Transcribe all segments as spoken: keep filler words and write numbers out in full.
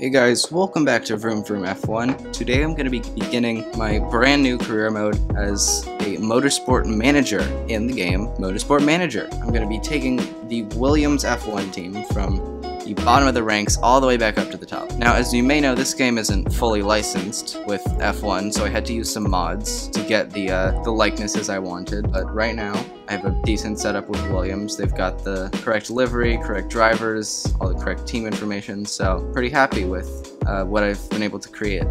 Hey guys, welcome back to Vroom Vroom F one. Today I'm going to be beginning my brand new career mode as a Motorsport Manager in the game Motorsport Manager. I'm going to be taking the Williams F one team from the bottom of the ranks all the way back up to the top. Now, as you may know, this game isn't fully licensed with F one, so I had to use some mods to get the, uh, the likenesses I wanted, but right now I have a decent setup with Williams. They've got the correct livery, correct drivers, all the correct team information, so pretty happy with uh, what I've been able to create.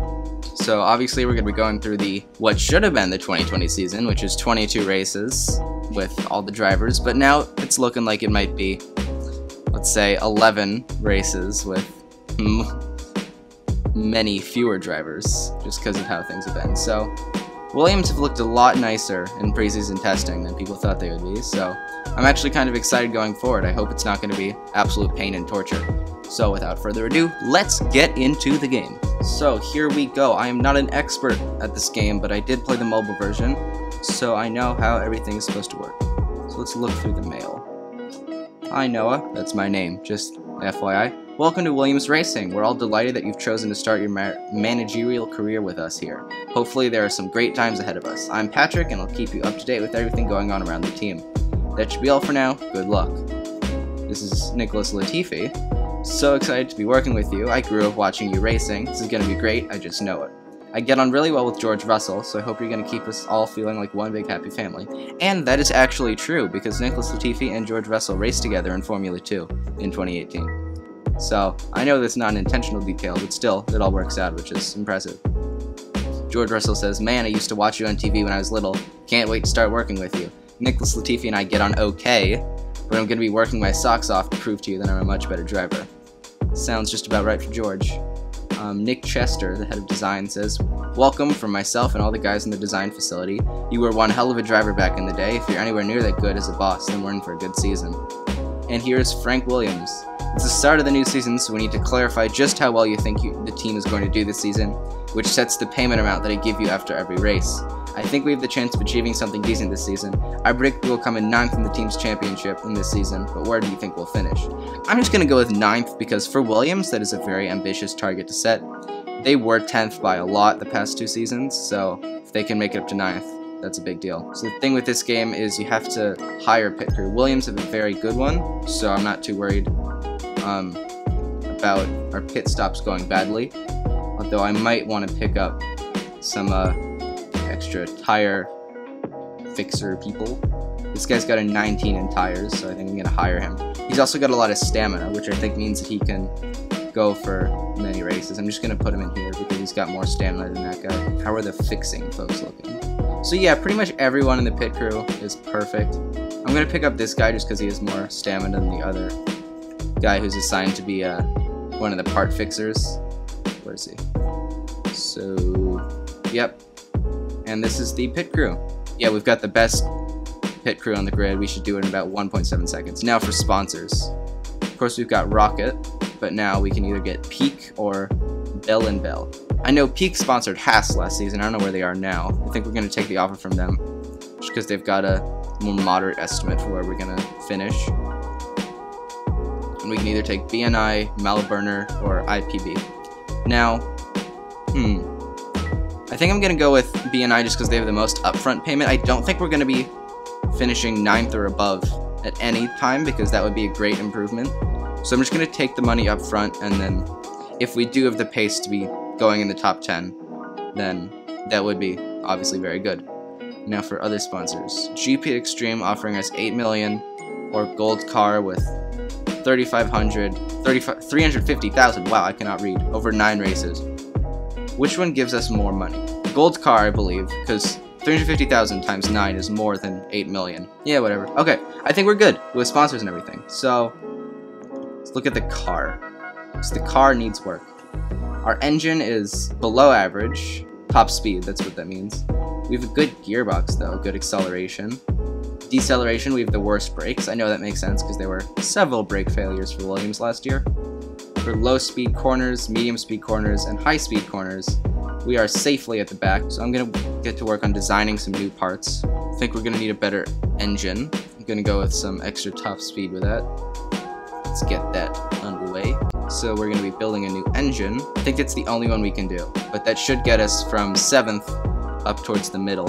So obviously we're going to be going through the what should have been the twenty twenty season, which is twenty-two races with all the drivers, but now it's looking like it might be, let's say, eleven races with many fewer drivers just because of how things have been. So Williams have looked a lot nicer in preseason testing than people thought they would be, so I'm actually kind of excited going forward. I hope it's not going to be absolute pain and torture. So without further ado, let's get into the game. So here we go. I am not an expert at this game, but I did play the mobile version, so I know how everything is supposed to work. So let's look through the mail. Hi Noah, that's my name, just F Y I. Welcome to Williams Racing. We're all delighted that you've chosen to start your ma managerial career with us here. Hopefully there are some great times ahead of us. I'm Patrick and I'll keep you up to date with everything going on around the team. That should be all for now. Good luck. This is Nicholas Latifi. So excited to be working with you. I grew up watching you racing. This is going to be great. I just know it. I get on really well with George Russell, so I hope you're going to keep us all feeling like one big happy family. And that is actually true, because Nicholas Latifi and George Russell raced together in Formula two in twenty eighteen. So I know that's not an intentional detail, but still, it all works out, which is impressive. George Russell says, "Man, I used to watch you on T V when I was little. Can't wait to start working with you. Nicholas Latifi and I get on okay, but I'm going to be working my socks off to prove to you that I'm a much better driver." Sounds just about right for George. Um, Nick Chester, the head of design, says, "Welcome from myself and all the guys in the design facility. You were one hell of a driver back in the day. If you're anywhere near that good as a boss, then we're in for a good season." And here is Frank Williams. "It's the start of the new season, so we need to clarify just how well you think you, the team is going to do this season, which sets the payment amount that I give you after every race. I think we have the chance of achieving something decent this season. I predict we will come in ninth in the team's championship in this season, but where do you think we'll finish?" I'm just going to go with ninth, because for Williams, that is a very ambitious target to set. They were tenth by a lot the past two seasons, so if they can make it up to ninth, that's a big deal. So the thing with this game is you have to hire a pit crew. Williams have a very good one, so I'm not too worried um, about our pit stops going badly, although I might want to pick up some... Uh, extra tire fixer people. This guy's got a nineteen in tires, so I think I'm gonna hire him. He's also got a lot of stamina, which I think means that he can go for many races. I'm just gonna put him in here because he's got more stamina than that guy. How are the fixing folks looking? So yeah, pretty much everyone in the pit crew is perfect. I'm gonna pick up this guy just because he has more stamina than the other guy who's assigned to be uh, one of the part fixers. Where is he? So, yep. And this is the pit crew. Yeah, we've got the best pit crew on the grid. We should do it in about one point seven seconds. Now for sponsors. Of course, we've got RoKit, but now we can either get Peak or Bell and Bell. I know Peak sponsored Haas last season. I don't know where they are now. I think we're going to take the offer from them just because they've got a more moderate estimate for where we're going to finish. And we can either take B and I, Malburner, or I P B. Now, hmm. I think I'm going to go with B and I just because they have the most upfront payment. I don't think we're going to be finishing ninth or above at any time, because that would be a great improvement. So I'm just going to take the money up front, and then if we do have the pace to be going in the top ten, then that would be obviously very good. Now for other sponsors. G P Extreme offering us eight million dollars, or Gold Car with three hundred fifty thousand dollars, wow, I cannot read, over nine races. Which one gives us more money? Gold Car, I believe, because three hundred fifty thousand times nine is more than eight million. Yeah, whatever. Okay, I think we're good with sponsors and everything. So, let's look at the car, because the car needs work. Our engine is below average. Top speed, that's what that means. We have a good gearbox, though. Good acceleration. Deceleration, we have the worst brakes. I know that makes sense, because there were several brake failures for Williams last year. For low-speed corners, medium-speed corners, and high-speed corners, we are safely at the back, so I'm going to get to work on designing some new parts. I think we're going to need a better engine. I'm going to go with some extra top speed with that. Let's get that underway. so we're going to be building a new engine. I think it's the only one we can do, but that should get us from seventh up towards the middle.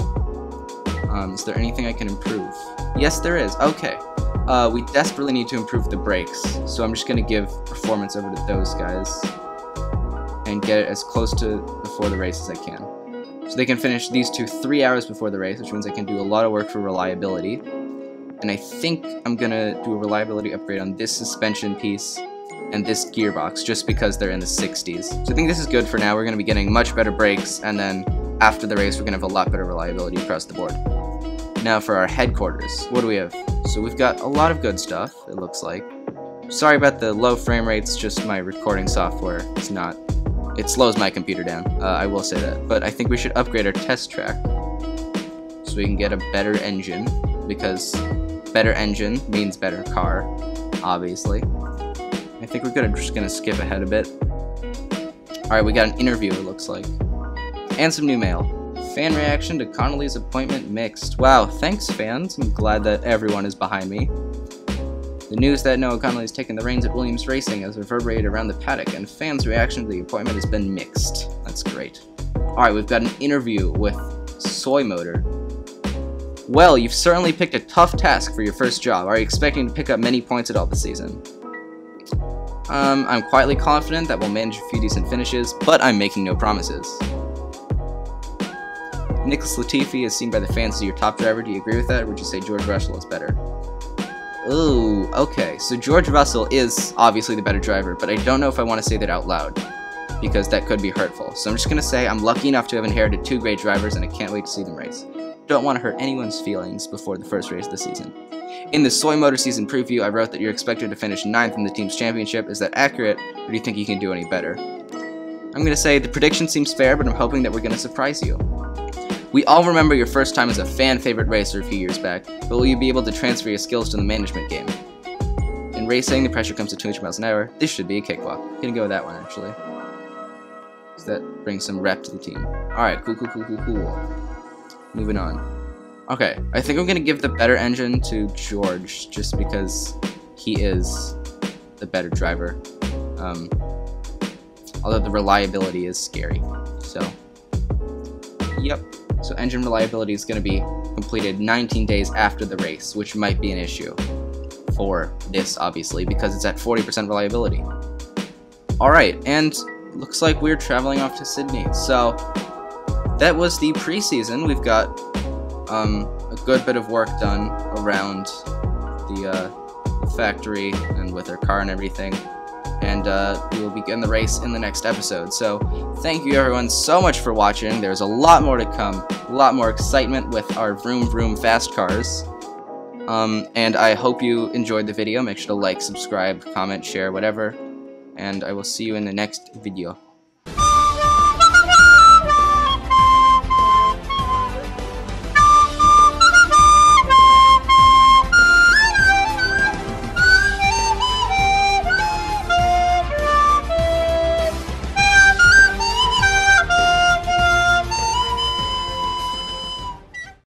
Um, is there anything I can improve? Yes, there is. Okay. Uh, we desperately need to improve the brakes, so I'm just going to give performance over to those guys and get it as close to before the race as I can. So they can finish these two three hours before the race, which means I can do a lot of work for reliability. And I think I'm going to do a reliability upgrade on this suspension piece and this gearbox, just because they're in the sixties. So I think this is good for now. We're going to be getting much better brakes, and then after the race, we're going to have a lot better reliability across the board. Now for our headquarters, what do we have? So we've got a lot of good stuff, it looks like. Sorry about the low frame rates, just my recording software is not... It slows my computer down, uh, I will say that. But I think we should upgrade our test track so we can get a better engine, because better engine means better car, obviously. I think we're gonna, just going to skip ahead a bit. Alright, we got an interview, it looks like. And some new mail. Fan reaction to Connolly's appointment mixed. Wow, thanks fans. I'm glad that everyone is behind me. The news that Noah Connolly has taken the reins at Williams Racing has reverberated around the paddock, and fans' reaction to the appointment has been mixed. That's great. Alright, we've got an interview with Soy Motor. Well, you've certainly picked a tough task for your first job. Are you expecting to pick up many points at all this season? Um, I'm quietly confident that we'll manage a few decent finishes, but I'm making no promises. Nicholas Latifi is seen by the fans as your top driver. Do you agree with that, or would you say George Russell is better? Ooh, okay, so George Russell is obviously the better driver, but I don't know if I want to say that out loud, because that could be hurtful. So I'm just going to say I'm lucky enough to have inherited two great drivers, and I can't wait to see them race. Don't want to hurt anyone's feelings before the first race of the season. In the Soy Motor season preview, I wrote that you're expected to finish ninth in the team's championship. Is that accurate, or do you think you can do any better? I'm going to say the prediction seems fair, but I'm hoping that we're going to surprise you. We all remember your first time as a fan-favorite racer a few years back, but will you be able to transfer your skills to the management game? In racing, the pressure comes to two hundred miles an hour. This should be a cakewalk. I'm gonna go with that one, actually. So that brings some rep to the team. Alright, cool, cool, cool, cool, cool. Moving on. Okay, I think I'm gonna give the better engine to George, just because he is the better driver. Um, although the reliability is scary, so... Yep. So engine reliability is going to be completed nineteen days after the race, which might be an issue for this, obviously, because it's at forty percent reliability. Alright, and looks like we're traveling off to Sydney. So that was the preseason. We've got um, a good bit of work done around the uh, factory and with our car and everything. And uh, we will begin the race in the next episode. So thank you everyone so much for watching. There's a lot more to come, a lot more excitement with our Vroom Vroom fast cars. Um, and I hope you enjoyed the video. Make sure to like, subscribe, comment, share, whatever. And I will see you in the next video.